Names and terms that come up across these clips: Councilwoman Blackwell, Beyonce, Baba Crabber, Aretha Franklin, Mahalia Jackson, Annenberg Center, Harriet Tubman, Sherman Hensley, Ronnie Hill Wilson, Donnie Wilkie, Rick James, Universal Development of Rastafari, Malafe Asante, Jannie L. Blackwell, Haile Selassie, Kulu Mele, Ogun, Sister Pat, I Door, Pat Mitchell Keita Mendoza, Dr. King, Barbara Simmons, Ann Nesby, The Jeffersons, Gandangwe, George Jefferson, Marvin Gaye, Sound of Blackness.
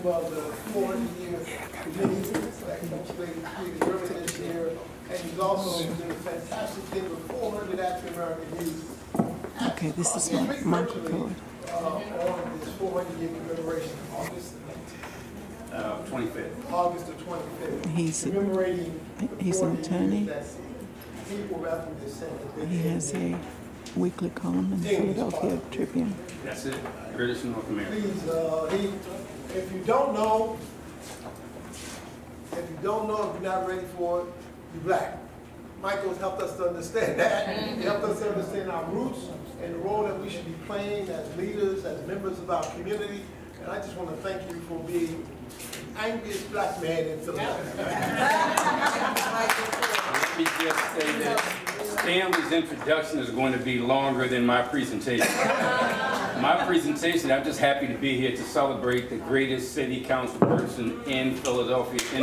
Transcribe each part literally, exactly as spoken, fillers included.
about the forty year committee that completed the river this year, and he's also doing a fantastic thing with four hundred African American youth. Okay, this is uh, Michael Coard. Uh, on this four hundred year commemoration, August the uh, twenty-fifth. August the twenty-fifth. He's commemorating a, he's an attorney. He has a weekly column in the Philadelphia Tribune. That's it. British North America. Please, uh, he, if you don't know, if you don't know, if you're not ready for it, you're black. Michael's helped us to understand that. He helped us to understand our roots and the role that we should be playing as leaders, as members of our community. And I just want to thank you for being the angriest black man in Philadelphia. Let me just say this. Stanley's introduction is going to be longer than my presentation. My presentation, I'm just happy to be here to celebrate the greatest city council person in Philadelphia. In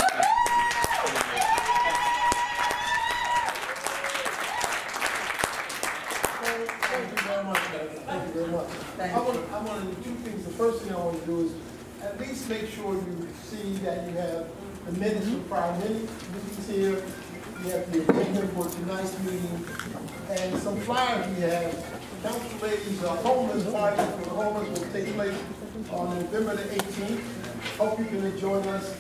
Thank you very much, guys. Thank you very much. Thank I, want to, I want to do two things. The first thing I want to do is at least make sure you see that you have the minutes from prior minutes here. We have the agenda for tonight's meeting and some flyers we have. Council ladies, a homeless party for the homeless will take place on November the eighteenth. Hope you can join us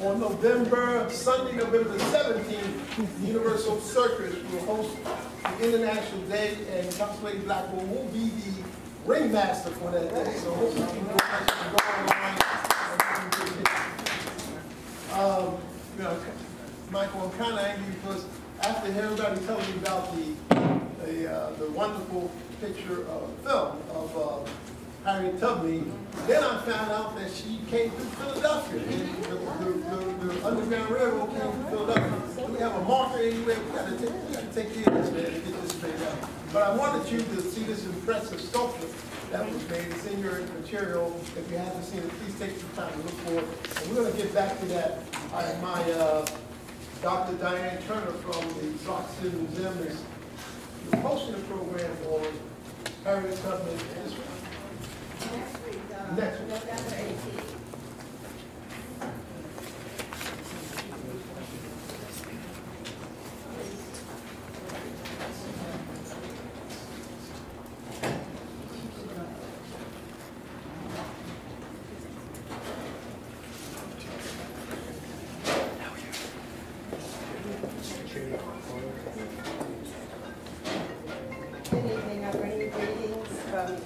on November, Sunday, November the seventeenth. Universal Circus will host the International Day, and Councilwoman Blackwell will be the ringmaster for that day. So hope you can join us and go online. Um, you know, Michael, I'm kind of angry because after everybody tells me about the the, uh, the wonderful picture of film of uh, Harriet Tubman, then I found out that she came through Philadelphia. And the, the, the, the Underground Railroad came through Philadelphia. Do we have a marker anywhere? We got to take, we got to take care of this, man, and get this straight out. But I wanted you to see this impressive sculpture that was made. It's in your material. If you haven't seen it, please take some time to look for it. And we're going to get back to that. I, my. Uh, Doctor Diane Turner from the Blockson Museum is hosting a program on Harriet Tubman in Israel. Next week, uh, Next week. November eighteenth.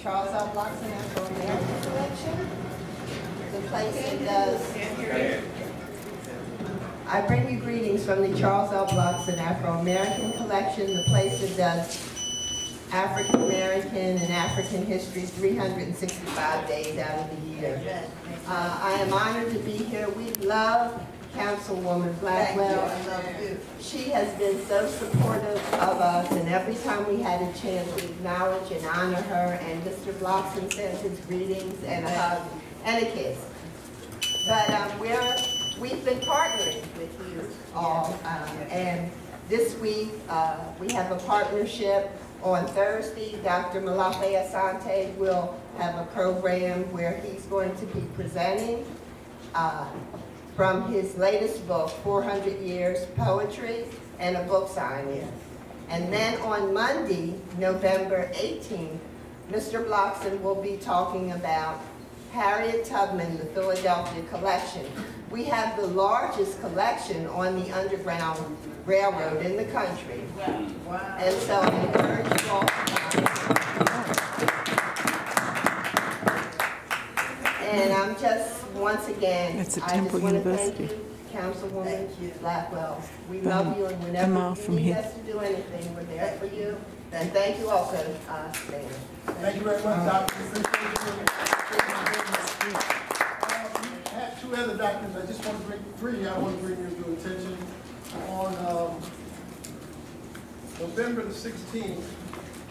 Charles L. Blockson and the American Collection. The place it does. I bring you greetings from the Charles L. Blockson Afro-American Collection, the place that does African-American and African history three hundred sixty-five days out of the year. Uh, I am honored to be here. We love Councilwoman Blackwell. I love you. She has been so supportive of us, and every time we had a chance to acknowledge and honor her, and Mister Blockson sends his greetings and a hug and a kiss. But um, we're, we've been partnering with you all, um, and this week uh, we have a partnership. On Thursday, Doctor Malafe Asante will have a program where he's going to be presenting uh, from his latest book, four hundred years Poetry, and a book signing. And then on Monday, November eighteenth, Mister Blockson will be talking about Harriet Tubman, the Philadelphia Collection. We have the largest collection on the Underground Railroad in the country. Wow. Wow. And so I encourage you all to come. And I'm just Once again, it's a Temple I just University. Want to thank you, Councilwoman thank you. Blackwell. We um, love you, and whenever from you need us to do anything, we're there for you. And thank you also, uh, Stan. Thank, thank you very much, um, Doctor. Uh, we have two other doctors. I just want to bring three. I want to bring your attention on um, November the sixteenth.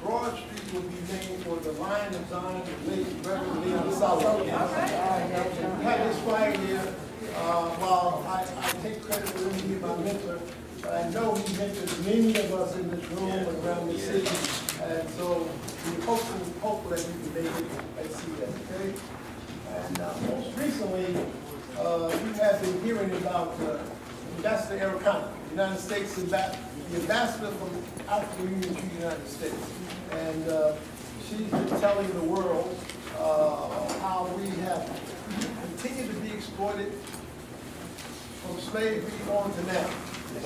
Broad Street will be named for the Lion of Zion, the late Reverend Leon Solomon. I have this flyer here. Uh, while I, I take credit for him being my mentor, but I know he mentored many of us in this room yeah. around the city, and so we hope hopeful that you can make it and see that. Okay. And uh, most recently, uh, we have been hearing about uh, Ambassador Errol United States, the ambassador from African Union to the United States. And uh, she's been telling the world uh, how we have continued to be exploited from slavery on to now.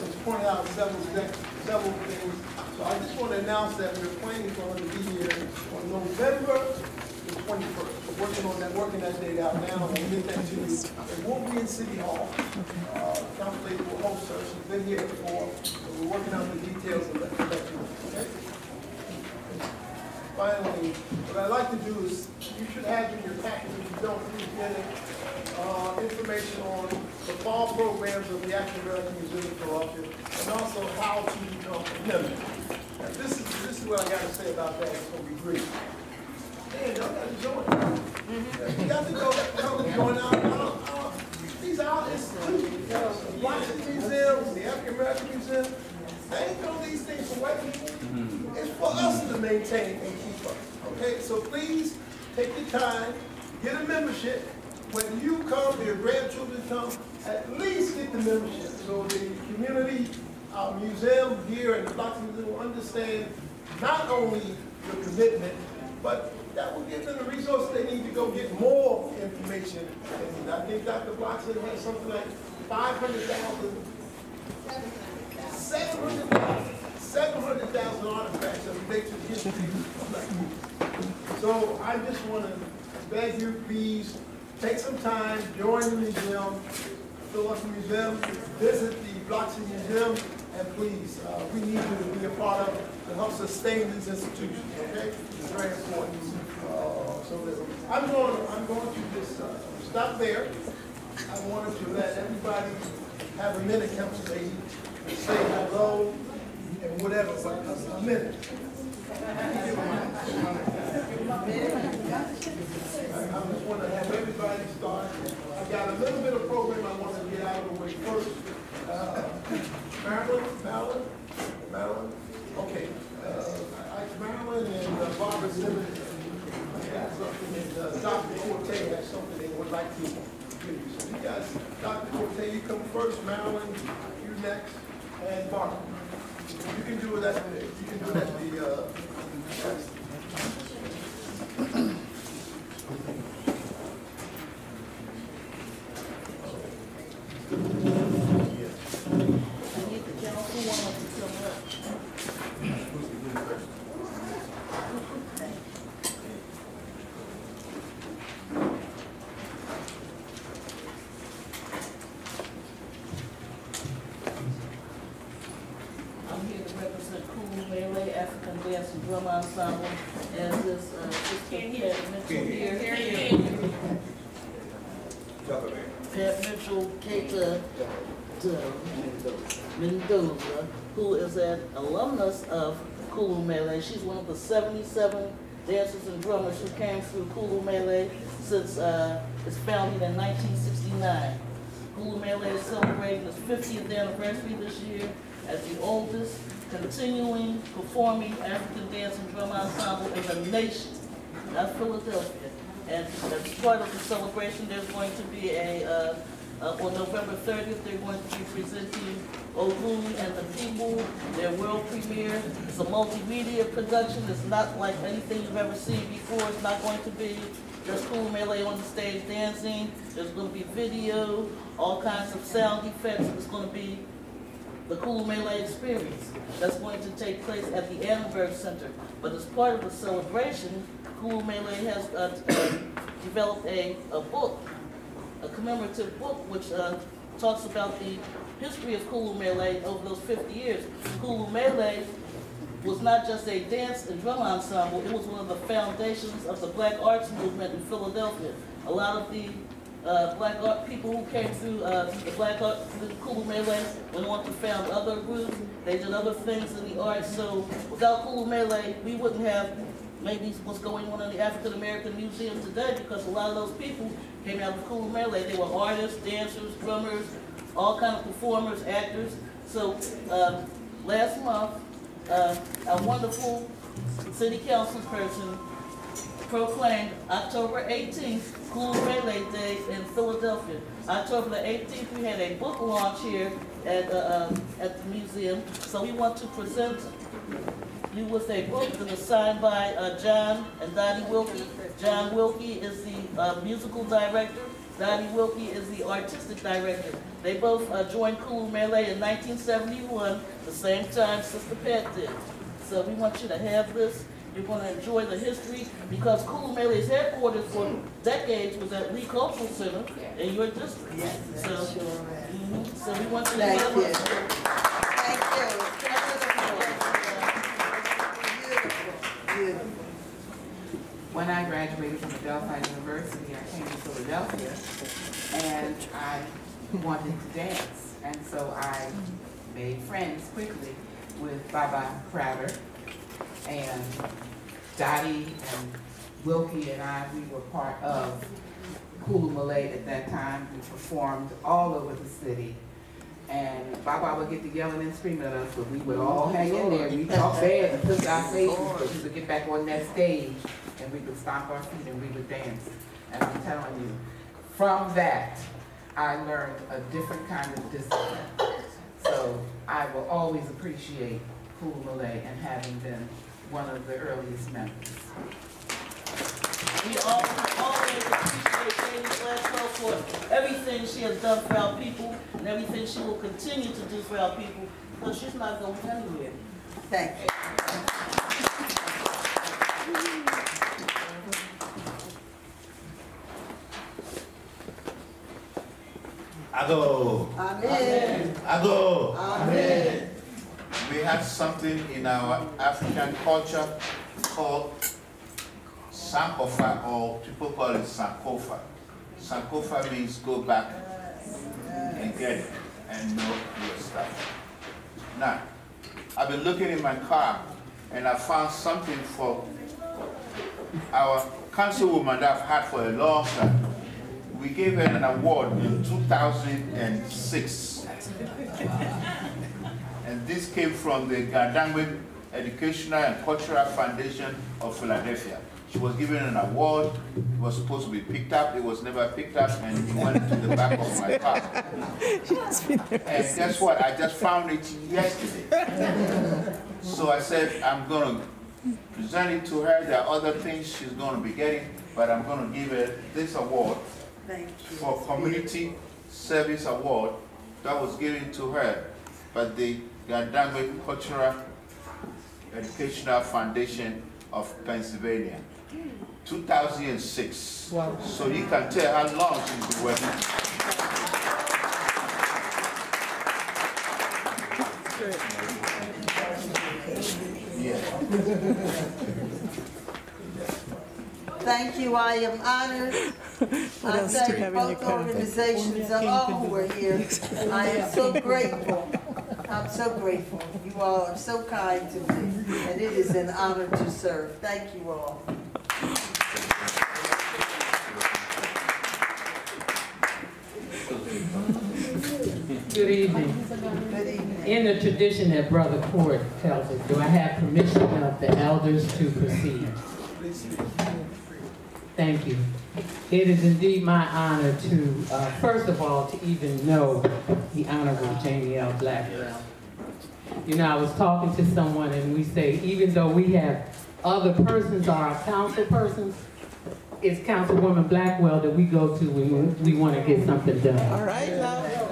She's pointed out several, several things. So I just want to announce that we're planning for her to be here on November the twenty-first. We're working on that, working that date out now. We'll get that to you. It won't be in City Hall. Uh, Council Lady will host her. She's been here before. So we're working out the details of that. Okay? Finally, what I'd like to do is, you should have in your package, if you don't, you get it, uh, information on the fall programs of the African American Museum of Philadelphia, and also how to become a member. Now, this is, this is what I got to say about that. It's going to be brief. Man, y'all got to join. Mm-hmm. You got to go, y'all to join out. I don't, I don't, these are our institutions. Washington Museum, the African American Museum, they ain't throw these things away. Mm-hmm. It's for us to maintain and keep up. Okay, so please take your time, get a membership. When you come, your grandchildren come, at least get the membership. So the community, our museum here and the Blockson Museum will understand not only your commitment, but that will give them the resources they need to go get more information. And I think Doctor Blockson has something like five hundred thousand. seven hundred thousand artifacts of the nature of history of Black people. So I just want to beg you, please, take some time, join the museum, fill up the museum, visit the Blockson Museum, and please, uh, we need you to be a part of it to help sustain these institutions, okay? It's very important. Uh, so I'm going, I'm going to just uh, stop there. I wanted to let everybody have a minute, Council Lady, and say hello and whatever, but a minute. I just want to have everybody start. I've got a little bit of program I want to get out of the way first. Uh, Marilyn, Marilyn, Marilyn. Okay, uh, I, Marilyn and uh, Barbara Simmons got something, and uh, Doctor Corte has something they would like to give you. So you guys, Doctor Corte, you come first. Marilyn, you next, and Barbara. You can do that. You can do that. The uh, ensemble, as this uh, Sister Pat Mitchell here. Pat Mitchell Keita Mendoza, who is an alumnus of Kulu Mele. She's one of the seventy-seven dancers and drummers who came through Kulu Mele since uh, its founding in nineteen sixty-nine. Kulu Mele is celebrating its fiftieth anniversary this year as the oldest continuing performing African dance and drum ensemble in the nation of Philadelphia. And as part of the celebration, there's going to be a, uh, uh, on November thirtieth, they're going to be presenting Ogun and the People, their world premiere. It's a multimedia production. It's not like anything you've ever seen before. It's not going to be just Kulu Mele on the stage dancing. There's going to be video, all kinds of sound effects. It's going to be the Kulu Mele experience that's going to take place at the Annenberg Center. But as part of the celebration, Kulu Mele has uh, uh, developed a, a book, a commemorative book, which uh, talks about the history of Kulu Mele over those fifty years. Kulu Mele was not just a dance and drum ensemble, it was one of the foundations of the Black Arts Movement in Philadelphia. A lot of the Uh, black art people who came through uh, the black art, the Kulu Mele, went on to found other groups. They did other things in the arts. So without Kulu Mele, we wouldn't have maybe what's going on in the African American Museum today, because a lot of those people came out of Kulu Mele. They were artists, dancers, drummers, all kind of performers, actors. So uh, last month, uh, our wonderful city council person proclaimed October eighteenth Kulu Mele Day in Philadelphia. October the eighteenth, we had a book launch here at the, uh, at the museum. So we want to present you with a book that is signed by uh, John and Donnie Wilkie. John Wilkie is the uh, musical director. Dottie Wilkie is the artistic director. They both uh, joined Kulu Mele in nineteen seventy-one, the same time Sister Pat did. So we want you to have this. You're going to enjoy the history, because Kulu Mele's headquarters for decades was at Lee Cultural Center in your district. Yes, so, sure. mm-hmm. so we want you to have this. Thank you. Beautiful. When I graduated from Adelphi University, I came to Philadelphia, and I wanted to dance. And so I made friends quickly with Baba Crabber, and Dottie and Wilkie and I, we were part of Kulu Mele at that time. We performed all over the city. And Baba would get to yelling and screaming at us, but we would all hang in there. We talk bad and push our faces, but we would get back on that stage and we would stomp our feet and we would dance. And I'm telling you, from that, I learned a different kind of discipline. So I will always appreciate Kulu Mele and having been one of the earliest members. We all, always appreciate Jannie Blackwell for everything she has done for our people and everything she will continue to do for our people, because she's not going anywhere. Thank you. I go. Amen. I go. Amen. We have something in our African culture called Sankofa, or people call it Sankofa. Sankofa means go back and get it and know your stuff. Now, I've been looking in my car and I found something for our councilwoman that I've had for a long time. We gave her an award in two thousand six. And this came from the Gandangwe Educational and Cultural Foundation of Philadelphia. She was given an award. It was supposed to be picked up. It was never picked up, and it went to the back of my car. And guess what? I just found it yesterday. So I said, I'm going to present it to her. There are other things she's going to be getting, but I'm going to give her this award. Thank you. For Community Service Award that was given to her by the Gandangwe Cultural Educational Foundation of Pennsylvania. two thousand six. Wow. So you can tell how long she's been working. Thank you. I am honored. I thank both organizations and all who were here. I am so grateful. I'm so grateful. You all are so kind to me, and it is an honor to serve. Thank you all. Good evening. Good evening. In the tradition that Brother Coard tells us, do I have permission of the elders to proceed? Thank you. It is indeed my honor to, uh, first of all, to even know the Honorable Jannie L. Blackwell. You know, I was talking to someone and we say, even though we have other persons, our council persons, it's Councilwoman Blackwell that we go to when we want to get something done. All right.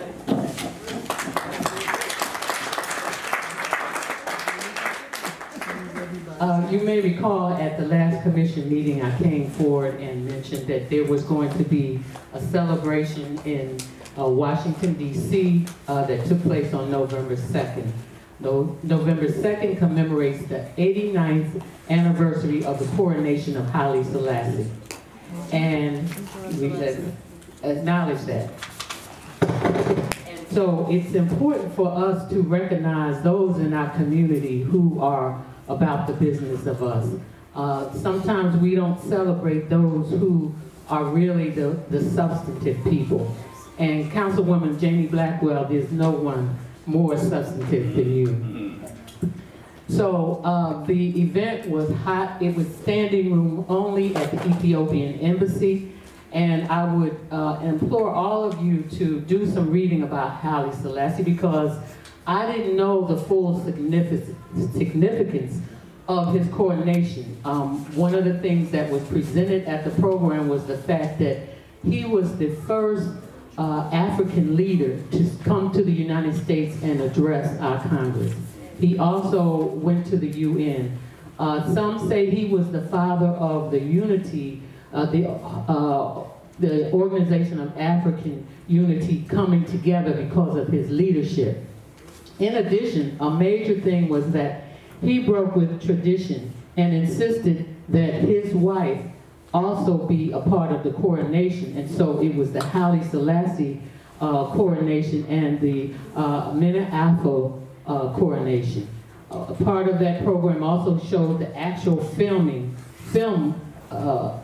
Uh, you may recall at the last commission meeting, I came forward and mentioned that there was going to be a celebration in uh, Washington, D C uh, that took place on November second. No, November second commemorates the eighty-ninth anniversary of the coronation of Haile Selassie. And we let acknowledge that. And so it's important for us to recognize those in our community who are about the business of us. Uh, sometimes we don't celebrate those who are really the, the substantive people. And Councilwoman Jannie Blackwell, there's no one more substantive than you. So uh, the event was hot. It was standing room only at the Ethiopian Embassy. And I would uh, implore all of you to do some reading about Haile Selassie, because I didn't know the full significance of his coronation. Um, one of the things that was presented at the program was the fact that he was the first uh, African leader to come to the United States and address our Congress. He also went to the U N. Uh, some say he was the father of the unity, uh, the, uh, the Organization of African Unity coming together because of his leadership. In addition, a major thing was that he broke with tradition and insisted that his wife also be a part of the coronation. And so it was the Haile Selassie uh, coronation and the uh, Menen Asfaw uh, coronation. Uh, part of that program also showed the actual filming, film, uh,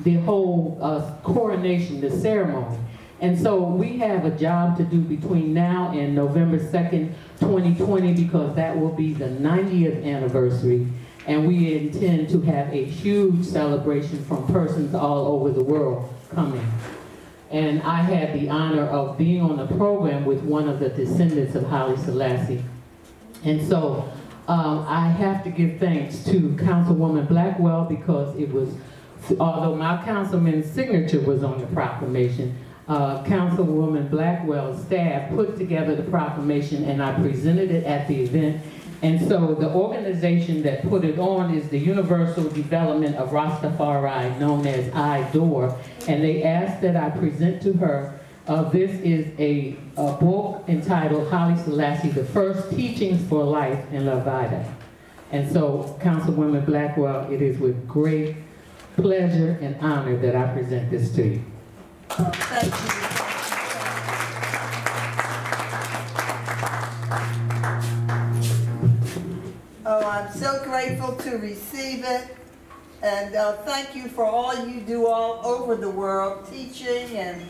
the whole uh, coronation, the ceremony. And so we have a job to do between now and November second, twenty twenty, because that will be the ninetieth anniversary. And we intend to have a huge celebration from persons all over the world coming. And I had the honor of being on the program with one of the descendants of Haile Selassie. And so um, I have to give thanks to Councilwoman Blackwell, because it was, although my councilman's signature was on the proclamation, uh, Councilwoman Blackwell's staff put together the proclamation and I presented it at the event. And so the organization that put it on is the Universal Development of Rastafari, known as I Door. And they asked that I present to her, uh, this is a, a book entitled Haile Selassie, The First Teachings for Life in La Vida. And so, Councilwoman Blackwell, it is with great pleasure and honor that I present this to you. Oh, thank you. I'm so grateful to receive it, and uh, thank you for all you do all over the world, teaching and,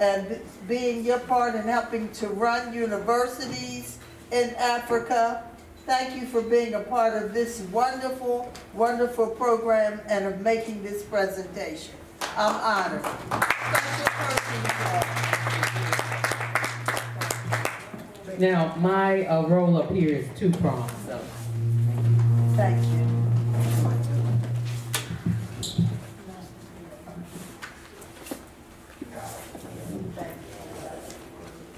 and being your part in helping to run universities in Africa. Thank you for being a part of this wonderful, wonderful program and of making this presentation. I'm honored. Special person. Now, my uh, role up here is two-pronged. So. Thank you.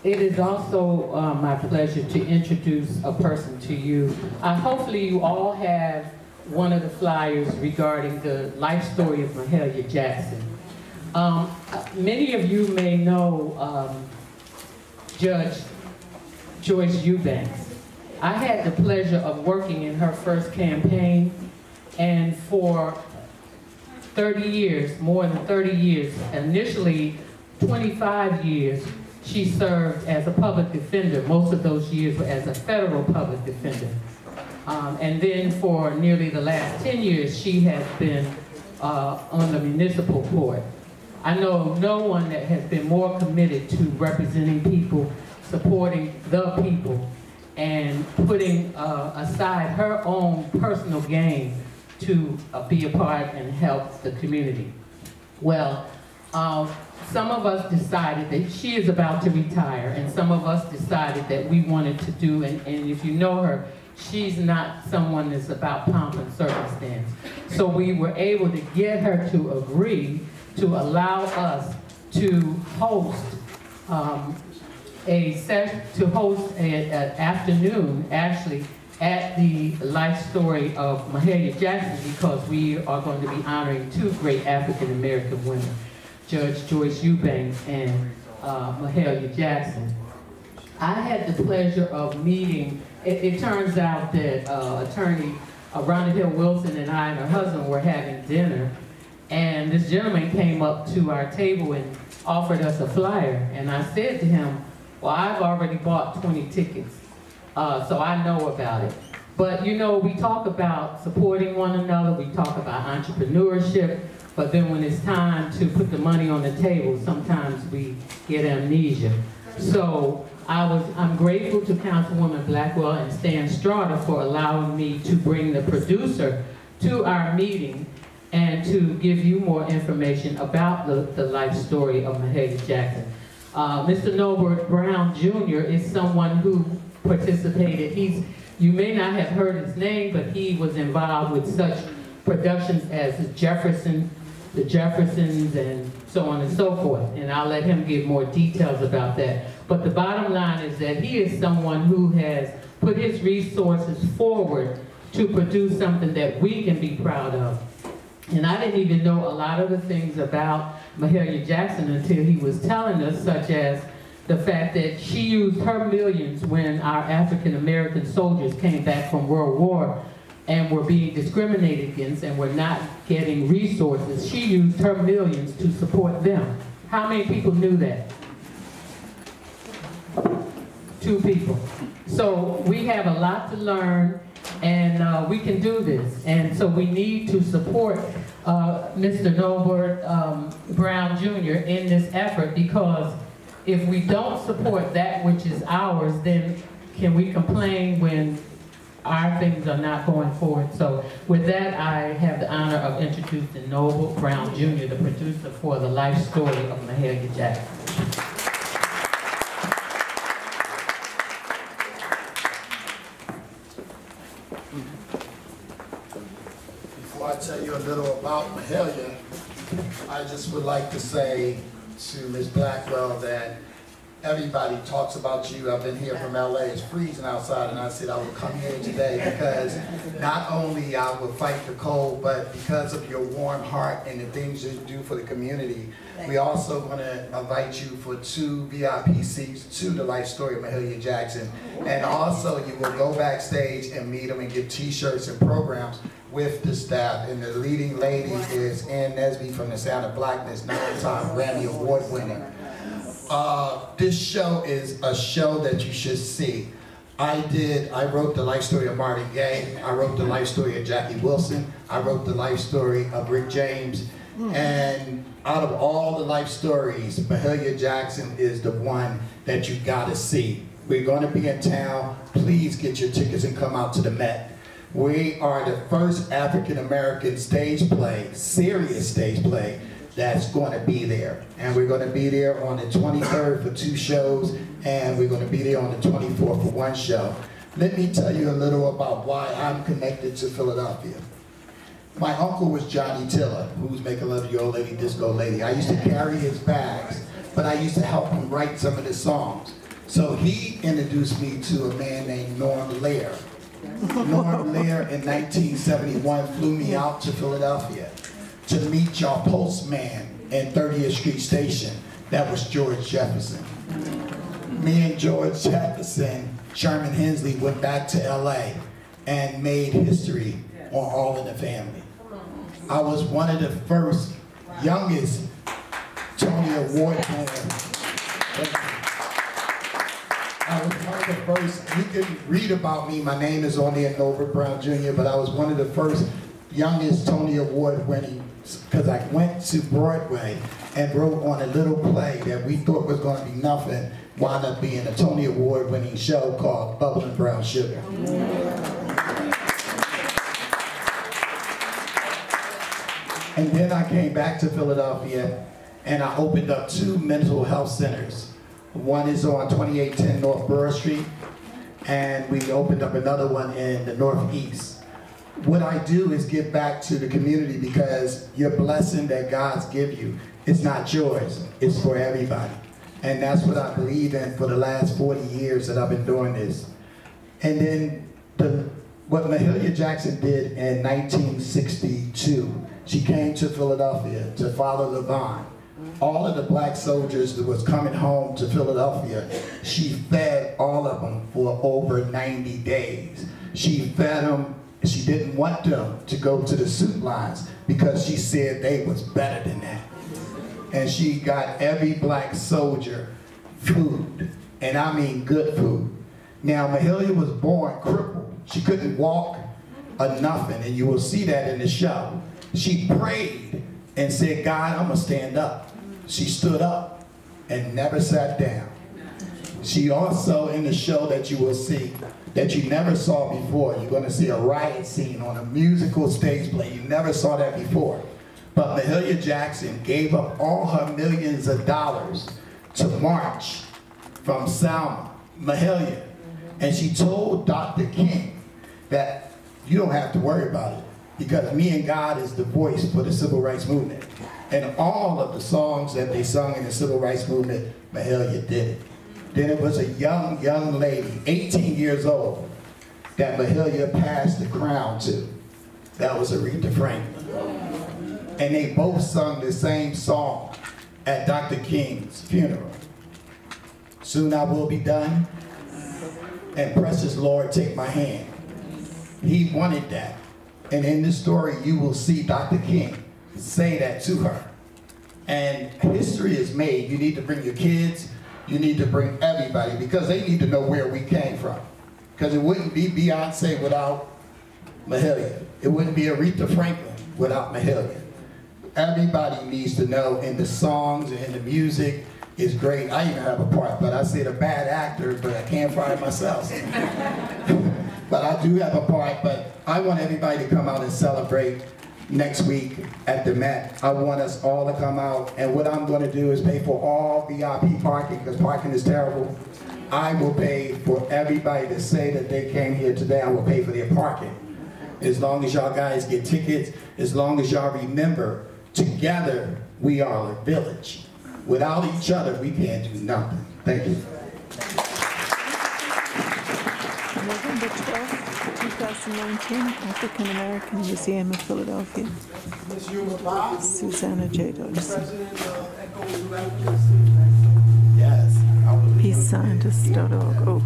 It is also uh, my pleasure to introduce a person to you. Uh, hopefully you all have one of the flyers regarding the life story of Mahalia Jackson. Um, many of you may know um, Judge Joyce Eubanks. I had the pleasure of working in her first campaign, and for thirty years, more than thirty years, initially twenty-five years, she served as a public defender. Most of those years were as a federal public defender. Um, and then for nearly the last ten years, she has been uh, on the municipal court. I know no one that has been more committed to representing people, supporting the people, and putting uh, aside her own personal gain to uh, be a part and help the community. Well, uh, some of us decided that she is about to retire, and some of us decided that we wanted to do, and, and if you know her, she's not someone that's about pomp and circumstance. So we were able to get her to agree to allow us to host um, A set to host an afternoon, actually, at the life story of Mahalia Jackson, because we are going to be honoring two great African American women, Judge Joyce Eubanks and uh, Mahalia Jackson. I had the pleasure of meeting. It, it turns out that uh, Attorney uh, Ronnie Hill Wilson and I and her husband were having dinner, and this gentleman came up to our table and offered us a flyer, and I said to him, well, I've already bought twenty tickets, uh, so I know about it. But you know, we talk about supporting one another, we talk about entrepreneurship, but then when it's time to put the money on the table, sometimes we get amnesia. So I was, I'm grateful to Councilwoman Blackwell and Stan Strada for allowing me to bring the producer to our meeting and to give you more information about the, the life story of Mahalia Jackson. Uh, Mister Noble Brown Junior is someone who participated. He's, you may not have heard his name, but he was involved with such productions as The Jefferson, The Jeffersons, and so on and so forth. And I'll let him give more details about that. But the bottom line is that he is someone who has put his resources forward to produce something that we can be proud of. And I didn't even know a lot of the things about Mahalia Jackson until he was telling us, such as the fact that she used her millions when our African-American soldiers came back from World War and were being discriminated against and were not getting resources. She used her millions to support them. How many people knew that? Two people. So we have a lot to learn, and uh, we can do this. And so we need to support uh, Mister Noble um, Brown Junior in this effort, because if we don't support that which is ours, then can we complain when our things are not going forward? So with that, I have the honor of introducing Noble Brown Junior, the producer for the life story of Mahalia Jackson. I tell you a little about Mahalia, I just would like to say to Miz Blackwell that everybody talks about you. I've been here from L A, it's freezing outside, and I said I would come here today because not only I would fight the cold, but because of your warm heart and the things you do for the community, we also want to invite you for two V I P seats to the life story of Mahalia Jackson. And also you will go backstage and meet them and get t-shirts and programs with the staff, and the leading lady is Ann Nesby from the Sound of Blackness, nine-time Grammy Award winner. Uh, this show is a show that you should see. I did, I wrote the life story of Marvin Gaye, I wrote the life story of Jackie Wilson, I wrote the life story of Rick James, and out of all the life stories, Mahalia Jackson is the one that you gotta see. We're gonna be in town, please get your tickets and come out to the Met. We are the first African-American stage play, serious stage play, that's going to be there. And we're going to be there on the twenty-third for two shows, and we're going to be there on the twenty-fourth for one show. Let me tell you a little about why I'm connected to Philadelphia. My uncle was Johnny Tiller, who's Make a Love to Your Old Lady, Disco Lady. I used to carry his bags, but I used to help him write some of the songs. So he introduced me to a man named Norm Lair. Norm Lear in nineteen seventy-one flew me out to Philadelphia to meet your postman in thirtieth street Station. That was George Jefferson. Me and George Jefferson, Sherman Hensley, went back to L A and made history on All in the Family. I was one of the first, youngest Tony Award winners. I was one of the first, you can read about me, my name is on there, Noble Brown Junior, but I was one of the first youngest Tony Award winning, because I went to Broadway and wrote on a little play that we thought was going to be nothing, wound up being a Tony Award winning show called Bubbling Brown Sugar. And then I came back to Philadelphia and I opened up two mental health centers. One is on twenty-eight ten North Burroughs Street, and we opened up another one in the Northeast. What I do is give back to the community, because your blessing that God's give you, it's not yours, it's for everybody. And that's what I believe in for the last forty years that I've been doing this. And then the, what Mahalia Jackson did in nineteen sixty-two, she came to Philadelphia to follow LeVon. All of the black soldiers that was coming home to Philadelphia, she fed all of them for over ninety days. She fed them, she didn't want them to go to the soup lines because she said they was better than that. And she got every black soldier food, and I mean good food. Now, Mahalia was born crippled. She couldn't walk or nothing, and you will see that in the show. She prayed and said, God, I'm gonna stand up. She stood up and never sat down. She also, in the show that you will see, that you never saw before. You're going to see a riot scene on a musical stage play. You never saw that before. But Mahalia Jackson gave up all her millions of dollars to march from Selma, Mahalia. And she told Doctor King that you don't have to worry about it because me and God is the voice for the civil rights movement. And all of the songs that they sung in the civil rights movement, Mahalia did it. Then it was a young, young lady, eighteen years old, that Mahalia passed the crown to. That was Aretha Franklin. And they both sung the same song at Doctor King's funeral. Soon I will be done, and precious Lord, take my hand. He wanted that. And in this story, you will see Doctor King say that to her. And history is made. You need to bring your kids. You need to bring everybody because they need to know where we came from. Because it wouldn't be Beyonce without Mahalia. It wouldn't be Aretha Franklin without Mahalia. Everybody needs to know, and the songs and the music is great. I even have a part, but I said a bad actor, but I can't find myself. But I do have a part, but I want everybody to come out and celebrate next week at the Met. I want us all to come out, and what I'm going to do is pay for all V I P parking, because parking is terrible. I will pay for everybody to say that they came here today. I will pay for their parking. As long as y'all guys get tickets, as long as y'all remember, together we are a village. Without each other, we can't do nothing. Thank you. November twelfth, two thousand nineteen, African American Museum of Philadelphia. Miz Yuma, Susanna J. Dodson. President of Echo Peace Scientist dot org.